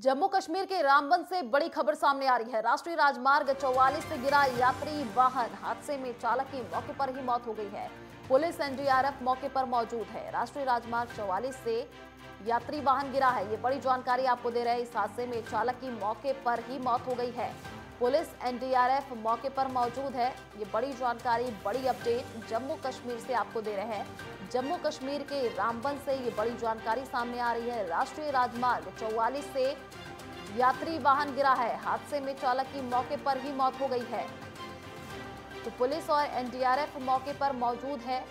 जम्मू कश्मीर के रामबन से बड़ी खबर सामने आ रही है। राष्ट्रीय राजमार्ग 44 से गिरा यात्री वाहन, हादसे में चालक की मौके पर ही मौत हो गई है। पुलिस एनडीआरएफ मौके पर मौजूद है। राष्ट्रीय राजमार्ग 44 से यात्री वाहन गिरा है, ये बड़ी जानकारी आपको दे रहे हैं। इस हादसे में चालक की मौके पर ही मौत हो गई है। पुलिस एनडीआरएफ मौके पर मौजूद है। ये बड़ी जानकारी, बड़ी अपडेट जम्मू कश्मीर से आपको दे रहे हैं। जम्मू कश्मीर के रामबन से ये बड़ी जानकारी सामने आ रही है। राष्ट्रीय राजमार्ग 44 से यात्री वाहन गिरा है, हादसे में चालक की मौके पर ही मौत हो गई है। तो पुलिस और एनडीआरएफ मौके पर मौजूद है।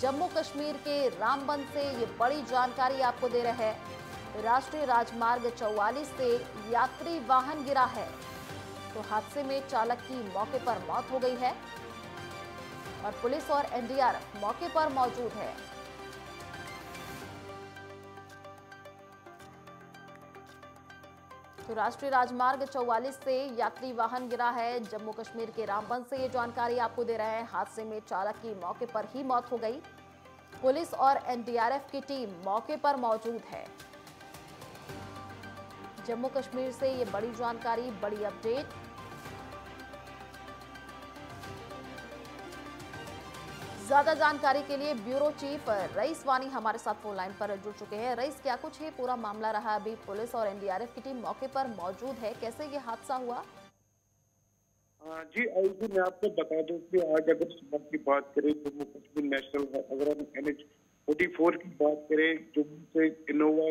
जम्मू कश्मीर के रामबन से ये बड़ी जानकारी आपको दे रहे हैं। राष्ट्रीय राजमार्ग 44 से यात्री वाहन गिरा है, तो हादसे में चालक की मौके पर मौत हो गई है और पुलिस और एनडीआरएफ मौके पर मौजूद है। तो राष्ट्रीय राजमार्ग 44 से यात्री वाहन गिरा है। जम्मू कश्मीर के रामबन से ये जानकारी आपको दे रहे हैं। हादसे में चालक की मौके पर ही मौत हो गई। पुलिस और एनडीआरएफ की टीम मौके पर मौजूद है। जम्मू कश्मीर से ये बड़ी जानकारी, बड़ी अपडेट। ज्यादा जानकारी के लिए ब्यूरो चीफ रईस वानी हमारे साथ फोन लाइन पर जुड़ चुके हैं। रईस, क्या कुछ ये पूरा मामला रहा? अभी पुलिस और एनडीआरएफ की टीम मौके पर मौजूद है, कैसे ये हादसा हुआ? जी आईजी, मैं आपको बता दूं कि आज अगर सुबह की बात करें, जम्मू कश्मीर नेशनल अगर हम NH-44 की बात करें, जम्मू से इनोवा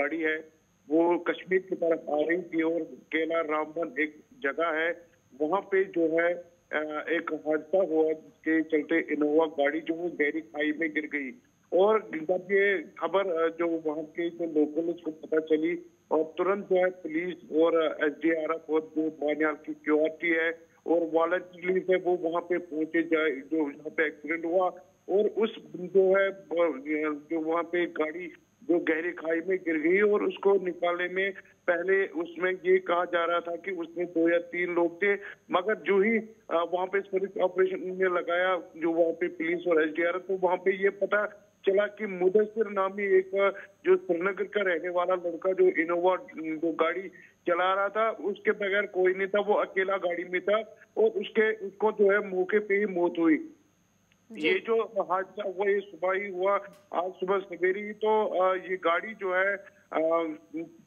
गाड़ी है वो कश्मीर की तरफ आ रही थी और केला रामबन एक जगह है, वहाँ पे जो है एक हादसा हुआ जिसके चलते इनोवा गाड़ी जो है गहरी खाई में गिर गई। और जब ये खबर जो वहाँ के जो लोगों ने उसको पता चली और तुरंत जो है पुलिस और SDRF और जो बानियाल की सिक्योरिटी है और वॉलंटियरली से वो वहाँ पे पहुंचे जो यहाँ पे एक्सीडेंट हुआ और उस जो है जो वहाँ पे गाड़ी जो गहरी खाई में गिर गई और उसको निकालने में पहले उसमें ये कहा जा रहा था कि उसमें 2 या 3 लोग थे, मगर जो ही वहाँ पे सर्च ऑपरेशन में लगाया जो वहाँ पे पुलिस और SDRF, तो वहाँ पे ये पता चला कि मुदस्सर नामी एक जो श्रीनगर का रहने वाला लड़का जो इनोवा जो गाड़ी चला रहा था, उसके बगैर कोई नहीं था, वो अकेला गाड़ी में था और उसको जो है मौके पे ही मौत हुई। ये जो हादसा हुआ ये सुबह ही हुआ, आज सुबह सवेरे ही। तो ये गाड़ी जो है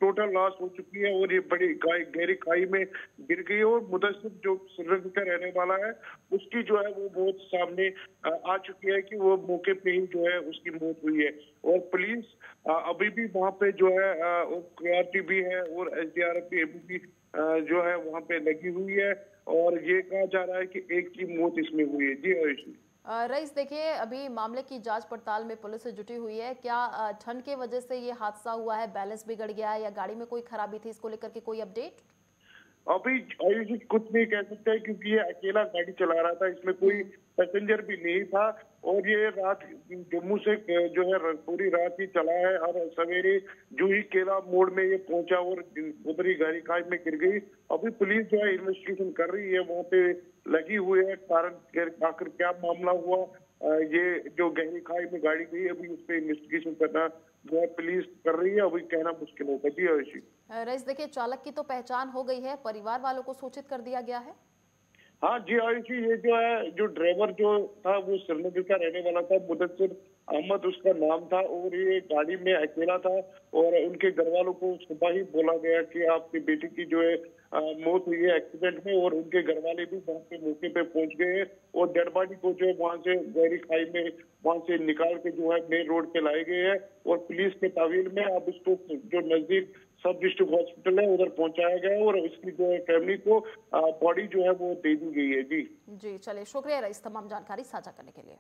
टोटल लॉस हो चुकी है और ये बड़ी गहरी खाई में गिर गई और मुदस्सर जो श्रीनगर का रहने वाला है उसकी जो है वो बहुत सामने आ चुकी है कि वो मौके पे ही जो है उसकी मौत हुई है। और पुलिस अभी भी वहाँ पे जो है सिक्योरिटी भी है और SDRF भी अभी भी जो है वहाँ पे लगी हुई है और ये कहा जा रहा है कि एक की मौत इसमें हुई है। जी आयुष रईस, देखिए अभी मामले की जांच पड़ताल में पुलिस से जुटी हुई है। क्या ठंड के वजह से ये हादसा हुआ है, बैलेंस बिगड़ गया है या गाड़ी में कोई खराबी थी, इसको लेकर के कोई अपडेट? अभी आयुष कुछ नहीं कह सकते है क्योंकि ये अकेला गाड़ी चला रहा था, इसमें कोई पैसेंजर भी नहीं था और ये रात जम्मू से जो है पूरी रात ही चला है और सवेरे जूही केला मोड़ में ये पहुंचा और उधर ही गहरी खाई में गिर गई। अभी पुलिस जो है इन्वेस्टिगेशन कर रही है, वहाँ पे लगी हुई है कारण आखिर क्या मामला हुआ, ये जो गहरी खाई में गाड़ी गई, अभी उस पर इन्वेस्टिगेशन करना जो है पुलिस कर रही है, अभी कहना मुश्किल होगा। जी आयुषी रईस, देखिए चालक की तो पहचान हो गई है, परिवार वालों को सूचित कर दिया गया है? हाँ जी आयुषी, ये जो है जो ड्राइवर जो था वो श्रीनगर का रहने वाला था, मुदस्सर अहमद उसका नाम था और ये गाड़ी में अकेला था और उनके घर वालों को सुबह ही बोला गया कि आपके बेटे की जो है मौत हुई है एक्सीडेंट में और उनके घर वाले भी वहाँ पे मौके पे पहुंच गए और डेड बॉडी को जो है वहाँ से गहरी खाई में वहाँ से निकाल के जो है मेन रोड पे लाए गए हैं और पुलिस के तावील में अब इसको जो नजदीक सब डिस्ट्रिक्ट हॉस्पिटल है उधर पहुंचाया गया और इसकी जो है फैमिली को बॉडी जो है वो दे दी गई है। जी, चलिए शुक्रिया रईस तमाम जानकारी साझा करने के लिए।